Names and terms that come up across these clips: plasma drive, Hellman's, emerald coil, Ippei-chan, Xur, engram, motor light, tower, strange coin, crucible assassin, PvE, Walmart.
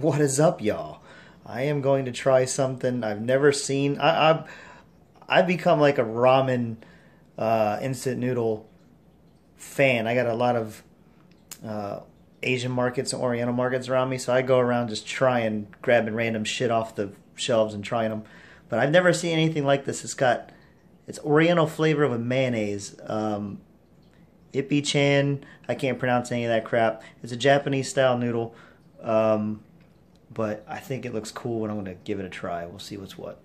What is up, y'all? I am going to try something I've never seen. I've become like a ramen instant noodle fan. I got a lot of Asian markets and Oriental markets around me, so I go around just trying, grabbing random shit off the shelves and trying them. But I've never seen anything like this. It's Oriental flavor with mayonnaise. Ippei-chan, I can't pronounce any of that crap. It's a Japanese style noodle, but I think it looks cool and I'm gonna give it a try. We'll see what's what.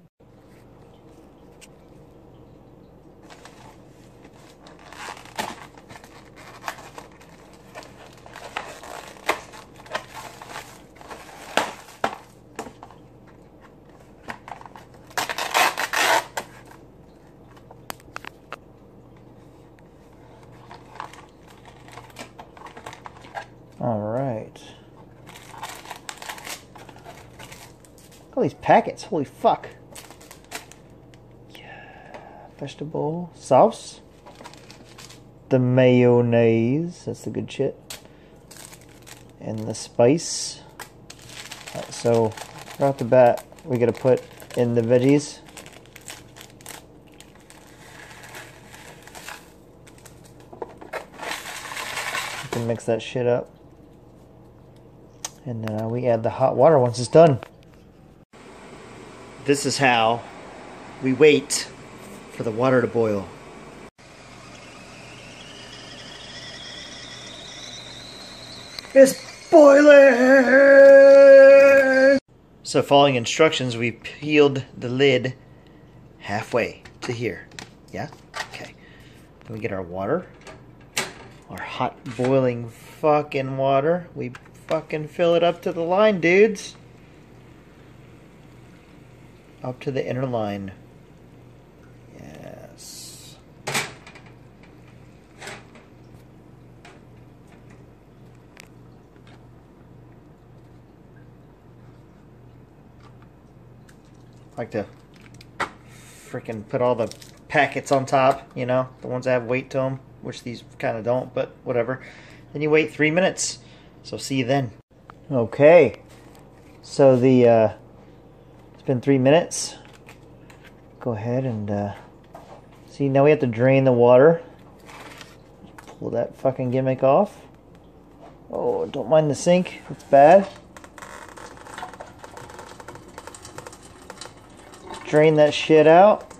All right. All these packets, holy fuck. Yeah. Vegetable sauce. The mayonnaise, that's the good shit. And the spice. All right, so right off the bat, we gotta put in the veggies. We can mix that shit up. And we add the hot water once it's done. This is how we wait for the water to boil. It's boiling! So following instructions, we peeled the lid halfway to here. Yeah? Okay. Then we get our water. Our hot boiling fucking water. We fucking fill it up to the line, dudes. Up to the inner line. Yes. Like to freaking put all the packets on top, you know, the ones that have weight to them, which these kind of don't, but whatever. Then you wait 3 minutes. So see you then. Okay, so the it's been 3 minutes. Go ahead and see, now we have to drain the water. Pull that fucking gimmick off. Oh, don't mind the sink, it's bad. Drain that shit out.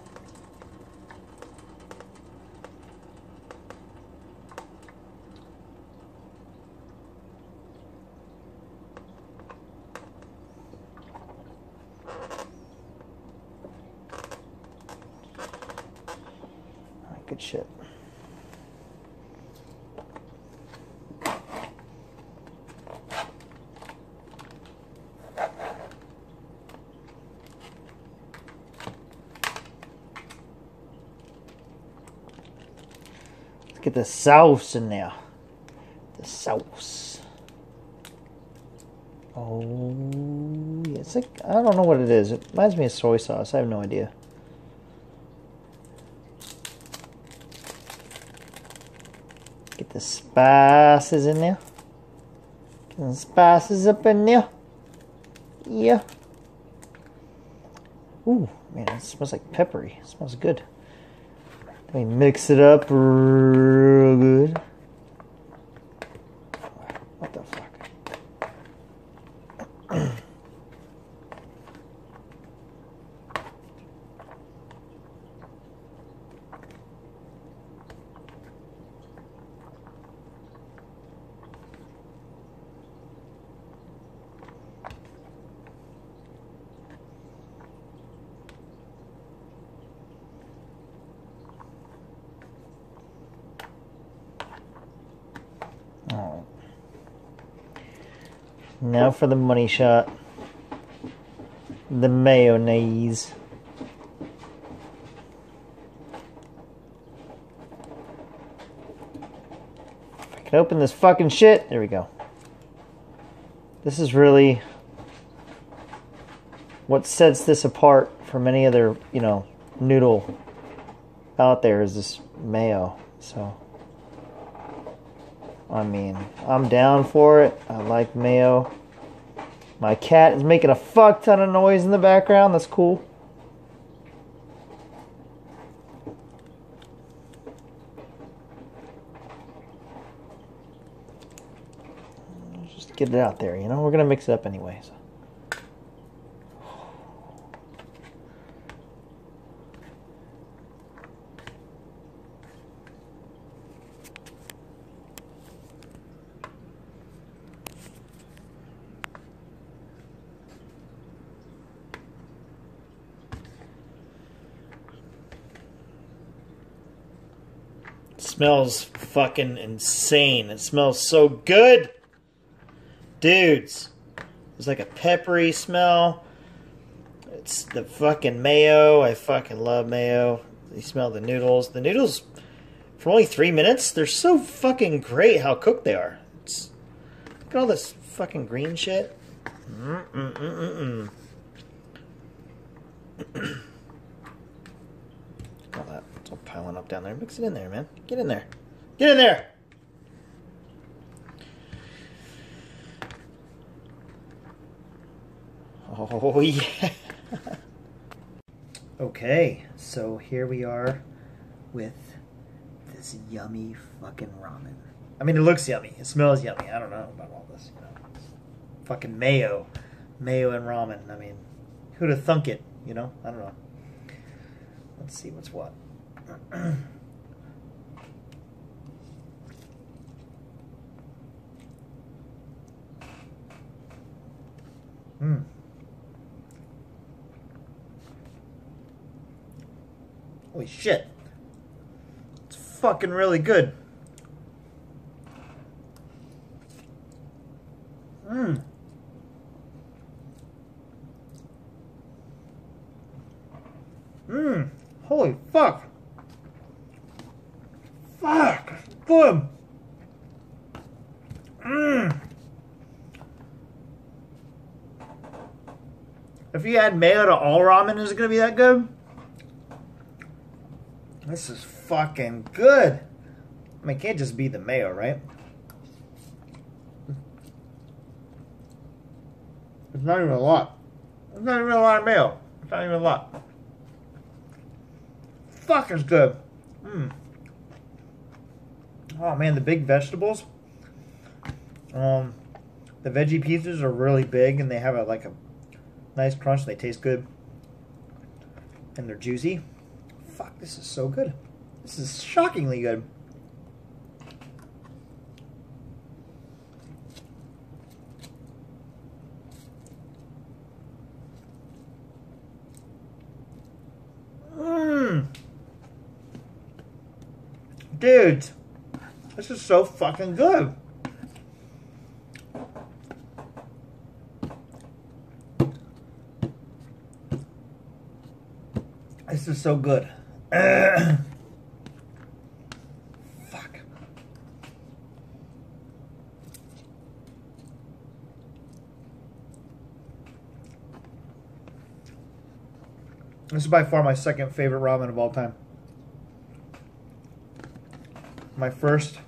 Good shit. Let's get the sauce in there. The sauce. Oh, yeah, it's like, I don't know what it is. It reminds me of soy sauce. I have no idea. Get the spices in there. Get the spices up in there. Yeah. Ooh, man, it smells like peppery. It smells good. Then we mix it up real good. What the fuck? Now for the money shot. The mayonnaise. If I can open this fucking shit. There we go. This is really what sets this apart from any other, you know, noodle out there is this mayo. So I mean, I'm down for it. I like mayo. My cat is making a fuck ton of noise in the background. That's cool. Just get it out there, you know? We're gonna mix it up anyways. Smells fucking insane. It smells so good. Dudes. It's like a peppery smell. It's the fucking mayo. I fucking love mayo. You smell the noodles. The noodles, for only 3 minutes, they're so fucking great how cooked they are. It's, look at all this fucking green shit. All that. It's all piling up down there. Mix it in there, man. Get in there. Get in there! Oh, yeah. Okay, so here we are with this yummy fucking ramen. I mean, it looks yummy. It smells yummy. I don't know about all this, you know. Fucking mayo. Mayo and ramen. I mean, who'd have thunk it, you know? I don't know. Let's see what's what. Holy shit. It's fucking really good. Holy fuck. Fuck. Boom. If you add mayo to all ramen, is it going to be that good? This is fucking good. I mean, it can't just be the mayo, right? It's not even a lot. It's not even a lot of mayo. It's not even a lot. Fuck, it's good. Oh man, the big vegetables. The veggie pieces are really big, and they have like a nice crunch. They taste good, and they're juicy. Fuck, this is so good. This is shockingly good. Dude, this is so fucking good. This is so good. Fuck. This is by far my second favorite ramen of all time. My first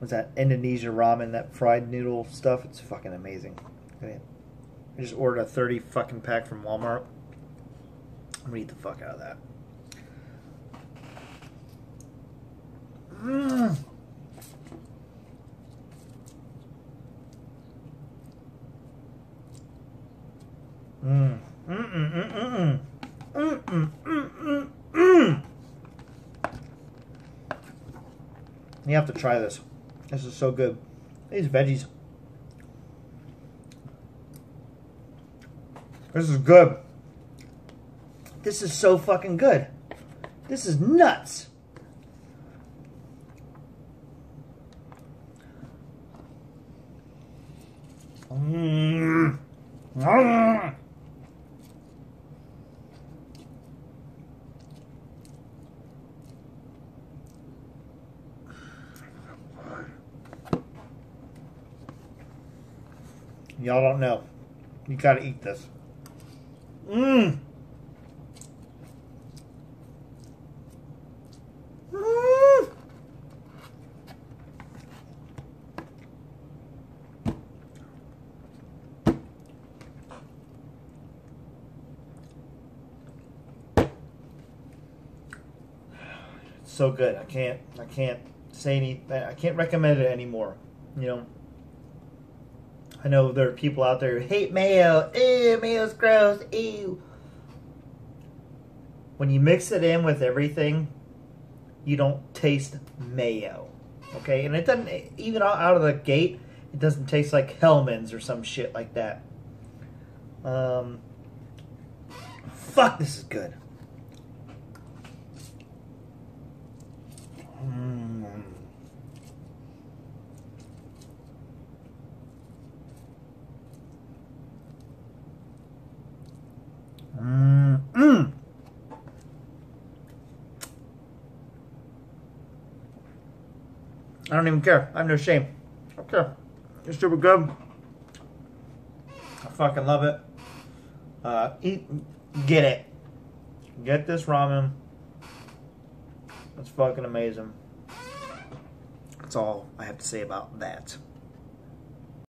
was that Indonesia ramen, that fried noodle stuff. It's fucking amazing. I just ordered a 30 fucking pack from Walmart. I'm gonna eat the fuck out of that. You have to try this. This is so good. These veggies. This is good. This is so fucking good. This is nuts. Y'all don't know. You gotta eat this. so good. I can't say any. I can't recommend it anymore. You know. I know there are people out there who hate mayo. Ew, mayo's gross. Ew. When you mix it in with everything, you don't taste mayo. Okay, and it doesn't even out of the gate. It doesn't taste like Hellman's or some shit like that. Fuck, this is good. I don't even care. I have no shame. I don't care. It's super good. I fucking love it. Get it. Get this ramen. It's fucking amazing. That's all I have to say about that.